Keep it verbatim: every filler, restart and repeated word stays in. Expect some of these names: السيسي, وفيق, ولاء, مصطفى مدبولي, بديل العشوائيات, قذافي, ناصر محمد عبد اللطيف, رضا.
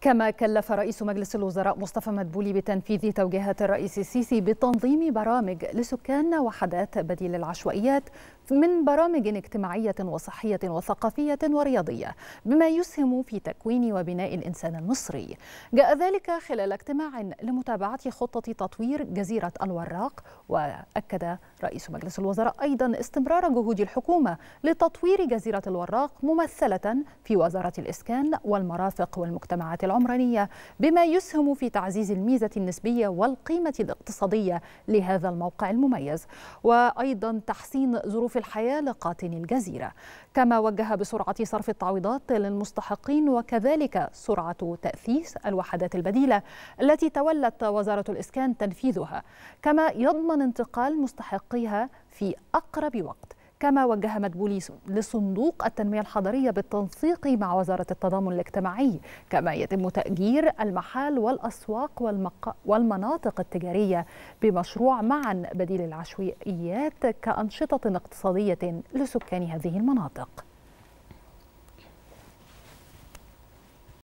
كما كلف رئيس مجلس الوزراء مصطفى مدبولي بتنفيذ توجيهات الرئيس السيسي بتنظيم برامج لسكان وحدات بديل العشوائيات من برامج اجتماعية وصحية وثقافية ورياضية بما يسهم في تكوين وبناء الإنسان المصري. جاء ذلك خلال اجتماع لمتابعة خطة تطوير جزيرة الوراق. وأكد رئيس مجلس الوزراء أيضا استمرار جهود الحكومة لتطوير جزيرة الوراق ممثلة في وزارة الإسكان والمرافق والمجتمعات العمرانية بما يسهم في تعزيز الميزة النسبية والقيمة الاقتصادية لهذا الموقع المميز، وأيضا تحسين ظروف الحياة لقاطني الجزيرة. كما وجه بسرعة صرف التعويضات للمستحقين وكذلك سرعة تأسيس الوحدات البديلة التي تولت وزارة الإسكان تنفيذها، كما يضمن انتقال مستحقيها في أقرب وقت. كما وجه مدبولي لصندوق التنمية الحضرية بالتنسيق مع وزارة التضامن الاجتماعي، كما يتم تأجير المحال والأسواق والمق... والمناطق التجارية بمشروع معا بديل العشوائيات كأنشطة اقتصادية لسكان هذه المناطق.